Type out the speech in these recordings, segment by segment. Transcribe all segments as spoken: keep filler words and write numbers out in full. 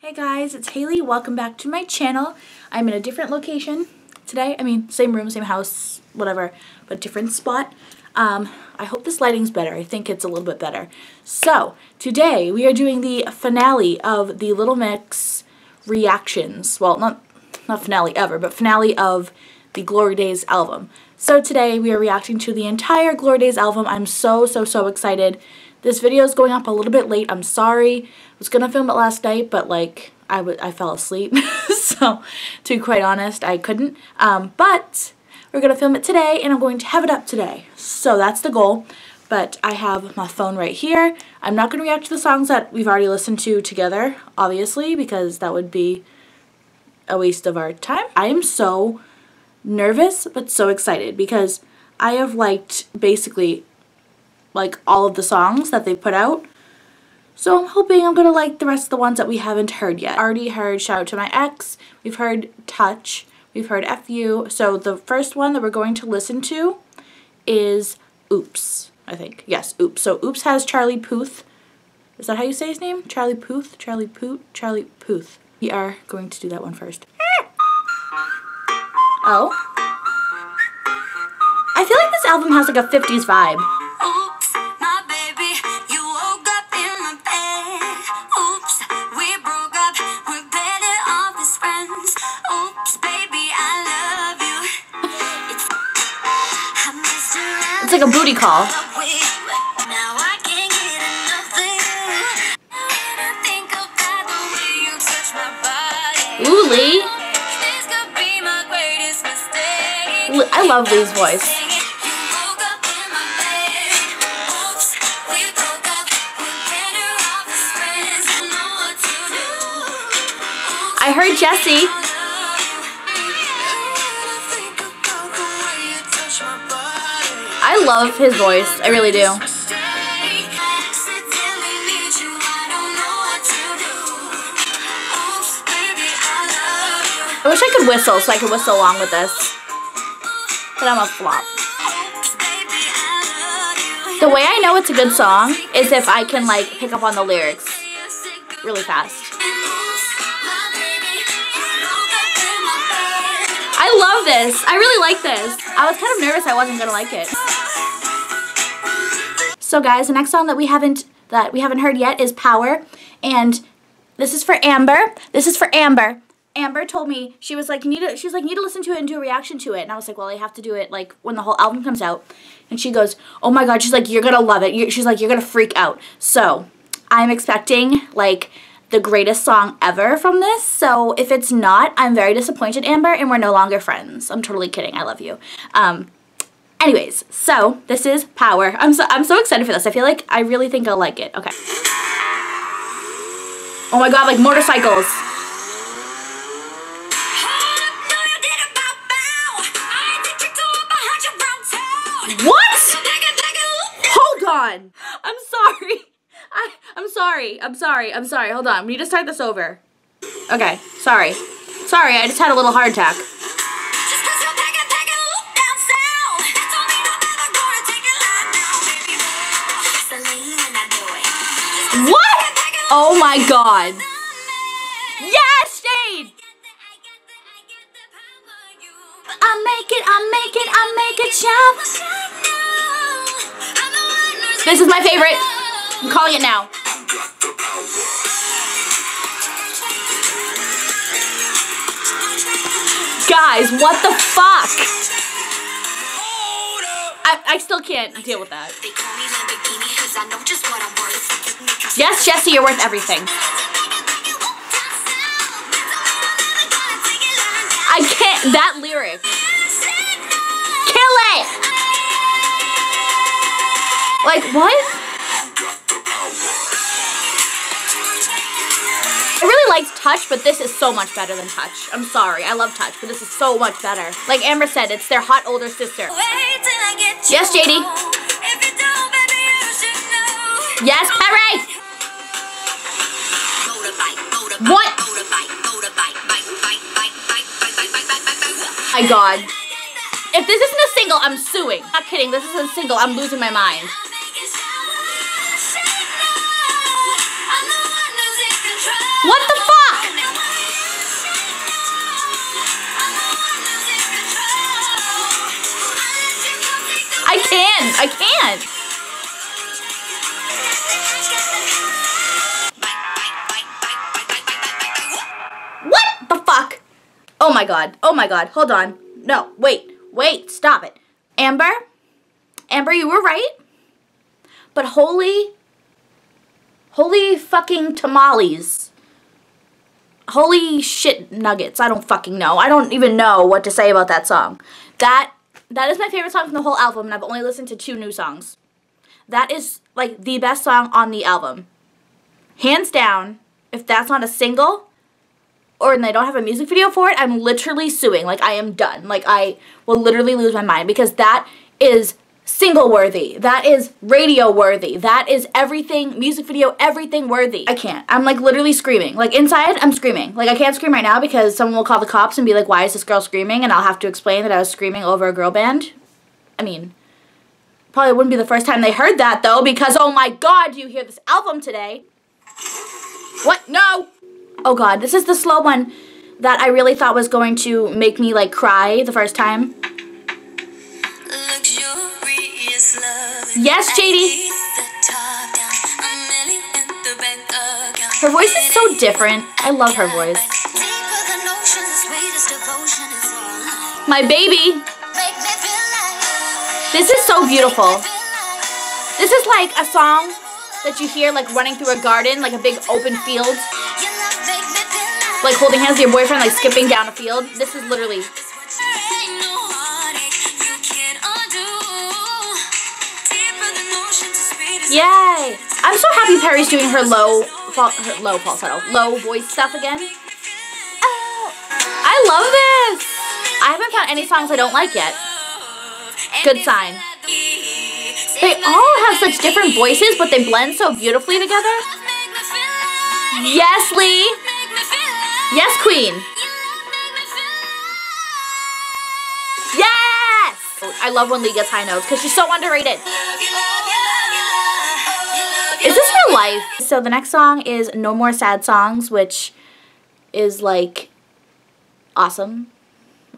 Hey guys, it's Haley. Welcome back to my channel. I'm in a different location today. I mean, same room, same house, whatever, but different spot. Um, I hope this lighting's better. I think it's a little bit better. So, today we are doing the finale of the Little Mix reactions. Well, not, not finale ever, but finale of the Glory Days album. So today we are reacting to the entire Glory Days album. I'm so, so, so excited. This video is going up a little bit late, I'm sorry. I was gonna film it last night, but like, I, w I fell asleep, so to be quite honest, I couldn't. Um, but we're gonna film it today, and I'm going to have it up today. So that's the goal, but I have my phone right here. I'm not gonna react to the songs that we've already listened to together, obviously, because that would be a waste of our time. I am so nervous, but so excited, because I have liked basically like all of the songs that they put out. So I'm hoping I'm gonna like the rest of the ones that we haven't heard yet. Already heard Shout Out to My Ex, we've heard Touch, we've heard F U. So the first one that we're going to listen to is Oops, I think. Yes, Oops. So Oops has Charlie Puth. Is that how you say his name? Charlie Puth, Charlie Puth, Charlie Puth. We are going to do that one first. Oh. I feel like this album has like a fifties vibe. It's like a booty call. Ooh, Leigh. I love Leigh's voice. I heard Jesy. I love his voice. I really do. I wish I could whistle so I could whistle along with this. But I'm a flop. The way I know it's a good song is if I can like pick up on the lyrics really fast. I love this. I really like this. I was kind of nervous I wasn't gonna like it. So guys, the next song that we haven't that we haven't heard yet is Power, and this is for Amber. This is for Amber. Amber told me, she was like, need to, she was like, need to listen to it and do a reaction to it. And I was like, well, I have to do it like when the whole album comes out. And she goes, oh my God, she's like, you're gonna love it. You're, she's like, you're gonna freak out. So I'm expecting like the greatest song ever from this. So if it's not, I'm very disappointed, Amber, and we're no longer friends. I'm totally kidding. I love you. Um, Anyways, so this is Power. I'm so I'm so excited for this. I feel like I really think I'll like it. Okay. Oh my God, like motorcycles. What? Hold on. I'm sorry. I I'm sorry. I'm sorry. I'm sorry. Hold on. We need to start this over. Okay. Sorry. Sorry. I just had a little heart attack. Oh my God. Yes, Jade! I make it, I make it, I make it, shout. This is my favorite. I'm calling it now. Guys, what the fuck? I, I still can't deal with that. Yes, Jesy, you're worth everything. I can't, that lyric. Kill it! Like, what? I really liked Touch, but this is so much better than Touch. I'm sorry, I love Touch, but this is so much better. Like Amber said, it's their hot older sister. Yes, J D. Yes, Perrie! What? My God. If this isn't a single, I'm suing. Not kidding, this isn't a single, I'm losing my mind. What the fuck? can't. I can't. What the fuck? Oh my god. Oh my god. Hold on. No. Wait. Wait. Stop it. Amber? Amber, you were right. But holy... Holy fucking tamales. Holy shit nuggets. I don't fucking know. I don't even know what to say about that song. That... That is my favorite song from the whole album, and I've only listened to two new songs. That is, like, the best song on the album. Hands down, if that's not a single, or and they don't have a music video for it, I'm literally suing. Like, I am done. Like, I will literally lose my mind, because that is single-worthy. That is radio-worthy. That is everything, music video, everything worthy. I can't. I'm, like, literally screaming. Like, inside, I'm screaming. Like, I can't scream right now because someone will call the cops and be like, why is this girl screaming? And I'll have to explain that I was screaming over a girl band. I mean, probably wouldn't be the first time they heard that, though, because, oh my god, you hear this album today. What? No! Oh god, this is the slow one that I really thought was going to make me, like, cry the first time. Yes, J D. Her voice is so different. I love her voice. My baby. This is so beautiful. This is like a song that you hear like running through a garden, like a big open field. Like holding hands with your boyfriend, like skipping down a field. This is literally... Yay! I'm so happy Perrie's doing her low, fal her low falsetto, low voice stuff again. Oh, I love this! I haven't found any songs I don't like yet. Good sign. They all have such different voices, but they blend so beautifully together. Yes, Leigh! Yes, Queen! Yes! I love when Leigh gets high notes, because she's so underrated. Is this real life? So the next song is No More Sad Songs, which is like awesome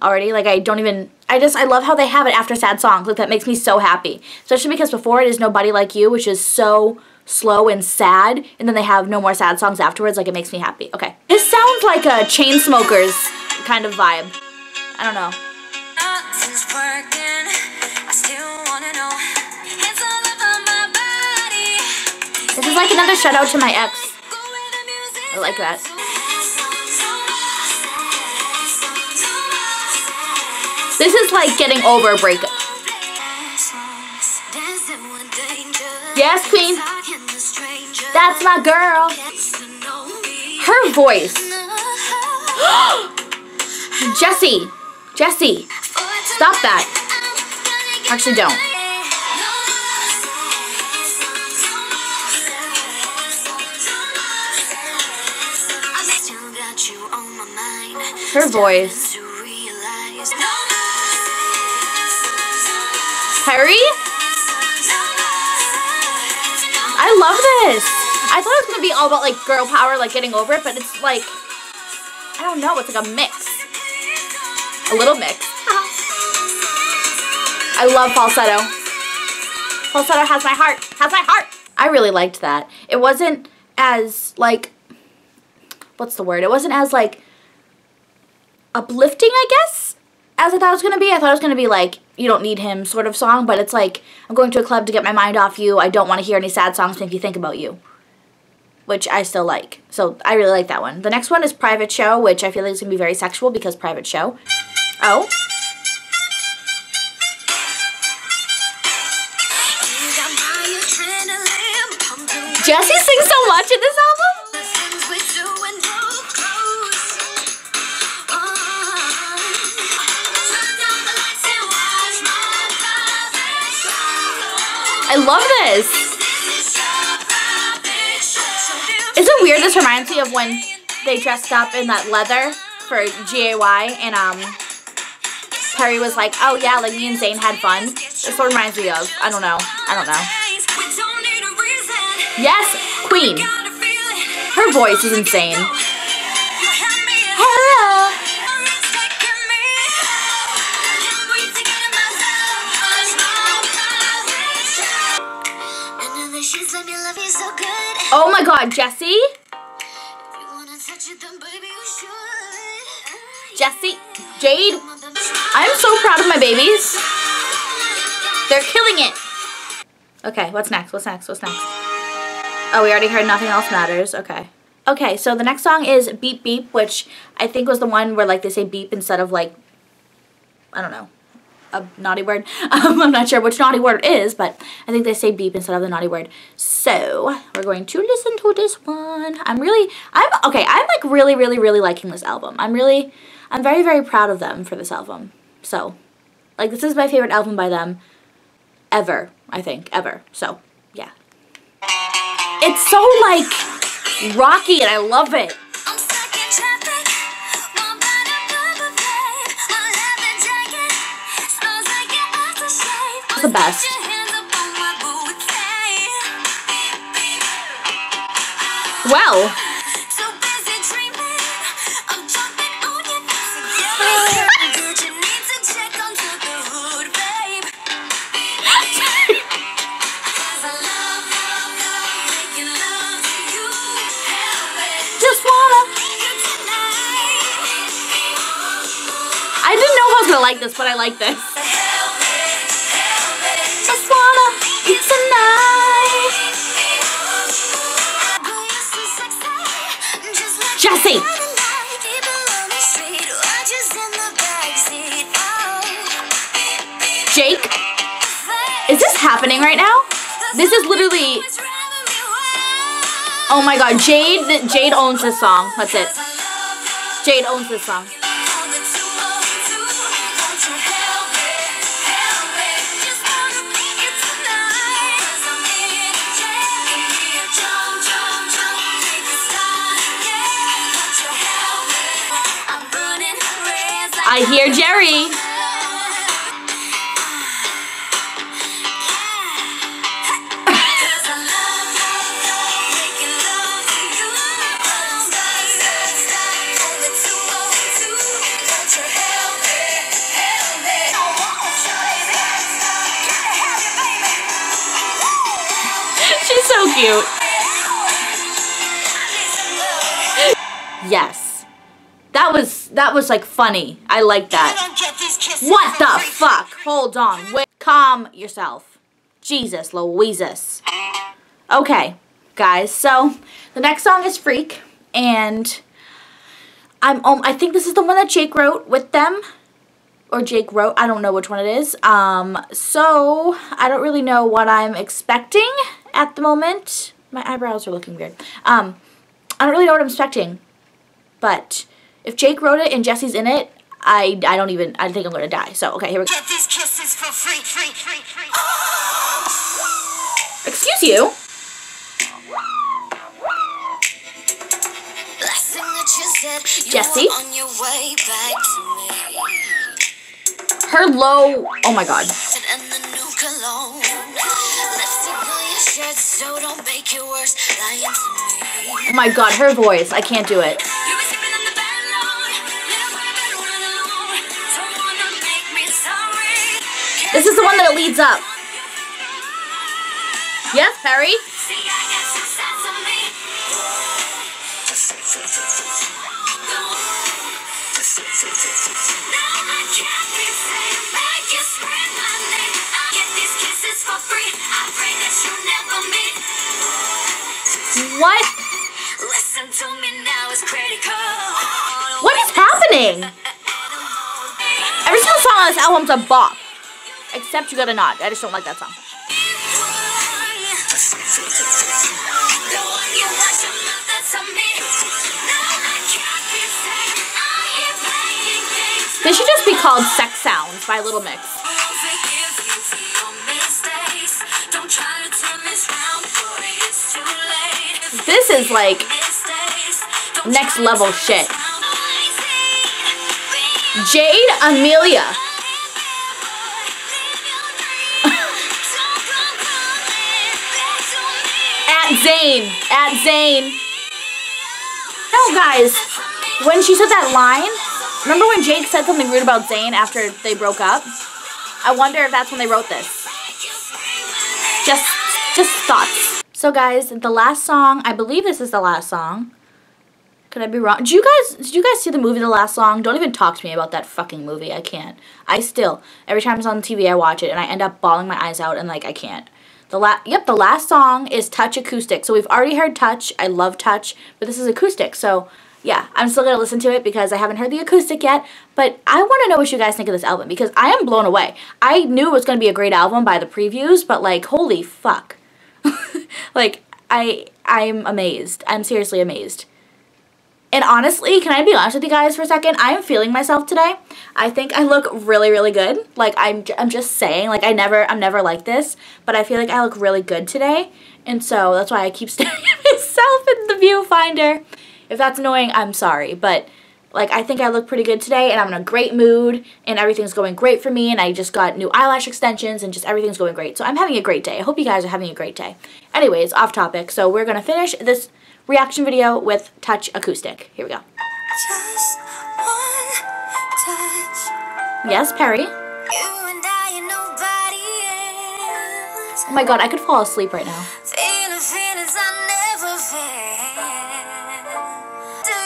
already. Like I don't even, I just, I love how they have it after sad songs. Like that makes me so happy. Especially because before it is Nobody Like You, which is so slow and sad. And then they have No More Sad Songs afterwards. Like it makes me happy. Okay. This sounds like a Chainsmokers kind of vibe. I don't know. Nothing's working. I still wanna know. It's all about my This is like another shout out to my ex. I like that. This is like getting over a breakup. Yes, Queen. That's my girl. Her voice. Jesy. Jesy. Stop that. Actually, don't. Her voice. Perrie? I love this. I thought it was going to be all about like girl power, like getting over it, but it's like, I don't know, it's like a mix. A little mix. I love falsetto. Falsetto has my heart, has my heart. I really liked that. It wasn't as like, what's the word? It wasn't as like, uplifting, I guess, as I thought it was going to be. I thought it was going to be like, you don't need him sort of song, but it's like, I'm going to a club to get my mind off you. I don't want to hear any sad songs to make you think about you, which I still like. So I really like that one. The next one is Private Show, which I feel like is going to be very sexual because Private Show. Oh. Jesy sings so much in this album. I love this. Is it weird? This reminds me of when they dressed up in that leather for G A Y and um, Perrie was like, oh yeah, like me and Zayn had fun. This what reminds me of. I don't know. I don't know. Yes, Queen. Her voice is insane. Hello. Oh my god, Jesy. Jesy, Jade. I'm so proud of my babies. They're killing it. Okay, what's next? What's next? What's next? Oh, we already heard Nothing Else Matters. Okay. Okay, so the next song is Beep Beep, which I think was the one where like they say beep instead of like, I don't know, a naughty word. Um, I'm not sure which naughty word it is, but I think they say beep instead of the naughty word. So we're going to listen to this one. I'm really, I'm, okay, I'm like really, really, really liking this album. I'm really, I'm very, very proud of them for this album. So, like this is my favorite album by them ever, I think, ever. So, yeah. It's so like rocky and I love it. The best. Wow. Just wanna. I didn't know I was gonna like this, but I like this. Jesy! Jake? Is this happening right now? This is literally... Oh my god, Jade, Jade owns this song. That's it. Jade owns this song. I hear Jerry. She's so cute. Yes. That was, that was like funny. I like that. What the fuck? Hold on. Wait. Calm yourself. Jesus Louises. Okay, guys. So, the next song is Freak. And I'm, um, I think this is the one that Jake wrote with them. Or Jake wrote. I don't know which one it is. Um, so, I don't really know what I'm expecting at the moment. My eyebrows are looking weird. Um, I don't really know what I'm expecting. But... if Jake wrote it and Jesse's in it, I I don't even, I think I'm gonna die. So, okay, here we go. Get these kisses for free, free, free, free. Oh! Excuse you? Blessing that you said you Jesy? Were on your way back to me. Her low, oh my god. And the new cologne. Let's circle your shirt so don't make it worse. Lying to me. Oh my god, her voice, I can't do it. This is the one that it leads up. Yes, Perrie? What? What is happening? Every single song on this album's a bop. Except You Gotta Nod. I just don't like that song. They should just be called Sex Sounds by Little Mix. This is like next level shit. Jade Amelia. Zayn, at Zayn. No, guys, when she said that line, remember when Jake said something rude about Zayn after they broke up? I wonder if that's when they wrote this. Just, just thoughts. So guys, the last song, I believe this is the last song. Could I be wrong? Do you guys did you guys see the movie The Last Song? Don't even talk to me about that fucking movie. I can't. I still every time it's on T V I watch it and I end up bawling my eyes out and like I can't. The la yep, the last song is Touch Acoustic. So we've already heard Touch. I love Touch, but this is acoustic. So yeah, I'm still going to listen to it because I haven't heard the acoustic yet, but I want to know what you guys think of this album because I am blown away. I knew it was going to be a great album by the previews, but like holy fuck. Like I I'm amazed. I'm seriously amazed. And honestly, can I be honest with you guys for a second? I'm feeling myself today. I think I look really, really good. Like, I'm, j I'm just saying. Like, I never, I'm never like this. But I feel like I look really good today. And so, that's why I keep staring at myself in the viewfinder. If that's annoying, I'm sorry. But, like, I think I look pretty good today. And I'm in a great mood. And everything's going great for me. And I just got new eyelash extensions. And just everything's going great. So, I'm having a great day. I hope you guys are having a great day. Anyways, off topic. So, we're going to finish this reaction video with Touch Acoustic. Here we go. Just one touch. Yes, Perrie. You and I and nobody else. Oh my god, I could fall asleep right now. Feel the feelings I never felt. Do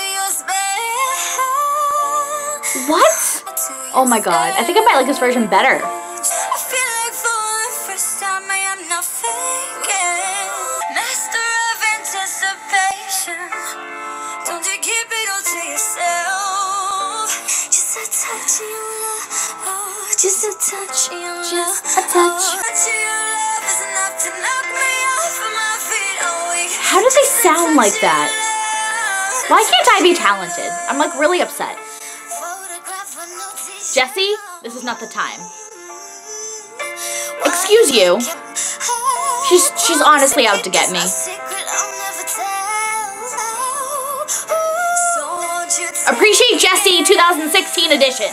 you spell? What? Oh my god, I think I might like this version better. I feel like for the first time I am not faking. Master of anticipation. Don't you keep it all to yourself. Just a touch of your love. Oh, just a touch of your love. Just a touch. Oh, touch of your love is enough to knock me off of my feet. Oh, how do they sound like that? Why can't I be talented? I'm like really upset. Jesy, this is not the time. Excuse you. She's, she's honestly out to get me. Appreciate Jesy twenty sixteen edition.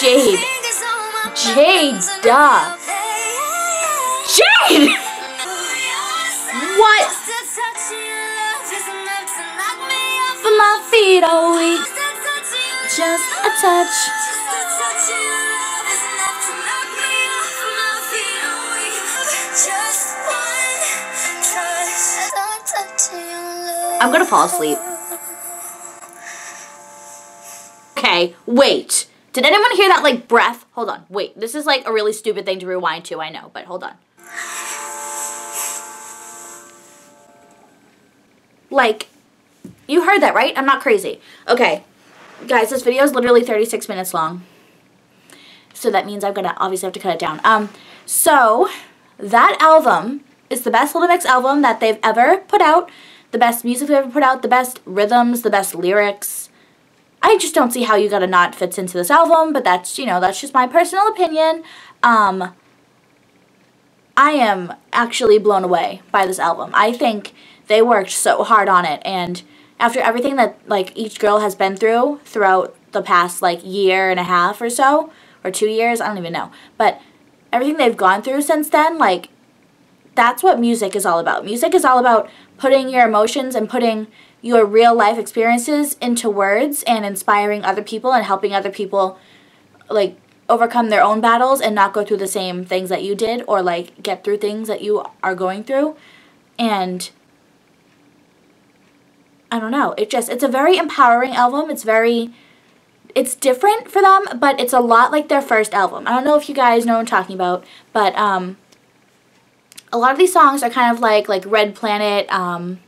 Jade. Jade, duh. Jade! What? For my feet are weak. Just a touch. I'm gonna fall asleep. Okay, wait. Did anyone hear that, like, breath? Hold on, wait. This is, like, a really stupid thing to rewind to, I know, but hold on. Like, you heard that, right? I'm not crazy. Okay, guys, this video is literally thirty-six minutes long. So that means I'm gonna obviously have to cut it down. Um, so, that album is the best Little Mix album that they've ever put out. The best music we ever put out, the best rhythms, the best lyrics. I just don't see how You Gotta Not fits into this album, but that's, you know, that's just my personal opinion. Um, I am actually blown away by this album. I think they worked so hard on it, and after everything that, like, each girl has been through throughout the past, like, year and a half or so, or two years, I don't even know, but everything they've gone through since then, like, that's what music is all about. Music is all about putting your emotions and putting your real life experiences into words and inspiring other people and helping other people, like, overcome their own battles and not go through the same things that you did or, like, get through things that you are going through. And I don't know. It just, it's a very empowering album. It's very, it's different for them, but it's a lot like their first album. I don't know if you guys know what I'm talking about, but, um... a lot of these songs are kind of like like Red Planet, um,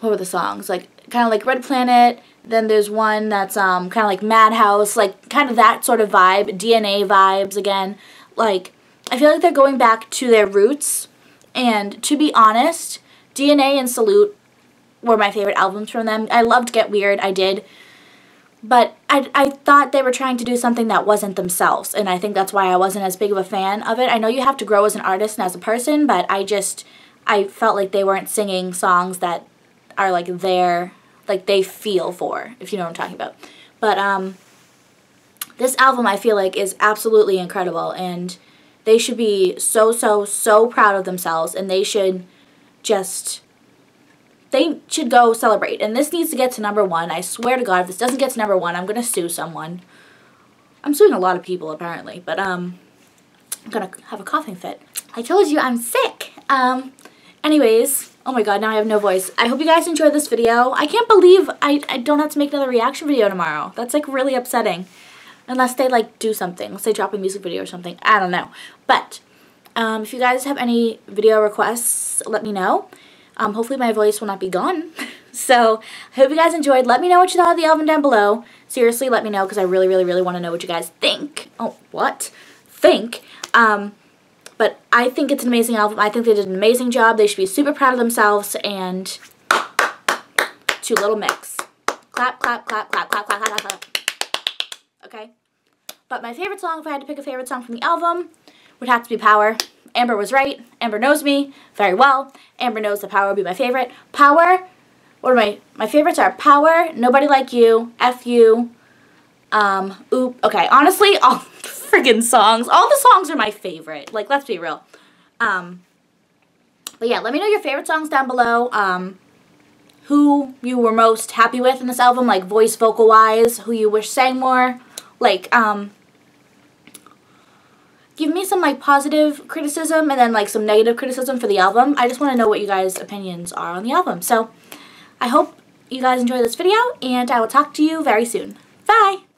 what were the songs? Like kind of like Red Planet, then there's one that's um, kind of like Madhouse, like kind of that sort of vibe, D N A vibes again. Like, I feel like they're going back to their roots, and to be honest, D N A and Salute were my favorite albums from them. I loved Get Weird, I did. But I, I thought they were trying to do something that wasn't themselves, and I think that's why I wasn't as big of a fan of it. I know you have to grow as an artist and as a person, but I just, I felt like they weren't singing songs that are like their, like they feel for, if you know what I'm talking about. But um, this album I feel like is absolutely incredible, and they should be so, so, so proud of themselves, and they should just... they should go celebrate. And this needs to get to number one. I swear to God, if this doesn't get to number one, I'm going to sue someone. I'm suing a lot of people, apparently. But, um, I'm going to have a coughing fit. I told you I'm sick. Um, anyways, oh my god, now I have no voice. I hope you guys enjoyed this video. I can't believe I, I don't have to make another reaction video tomorrow. That's like really upsetting. Unless they like do something. Unless they drop a music video or something. I don't know. But um, if you guys have any video requests, let me know. Um, hopefully my voice will not be gone. So I hope you guys enjoyed. Let me know what you thought of the album down below. Seriously, let me know because I really, really, really want to know what you guys think. Oh, what? Think. Um, but I think it's an amazing album. I think they did an amazing job. They should be super proud of themselves. And to Little Mix. Clap, clap, clap, clap, clap, clap, clap, clap. Okay? But my favorite song, if I had to pick a favorite song from the album, would have to be Power. Amber was right. Amber knows me very well. Amber knows that Power would be my favorite. Power, what are my, my favorites are Power, Nobody Like You, F You, um, Oop. Okay, honestly, all freaking songs, all the songs are my favorite. Like, let's be real. Um, but yeah, let me know your favorite songs down below. Um, who you were most happy with in this album, like voice, vocal-wise, who you wish sang more. Like, um, give me some, like, positive criticism and then, like, some negative criticism for the album. I just want to know what you guys' opinions are on the album. So, I hope you guys enjoy this video, and I will talk to you very soon. Bye!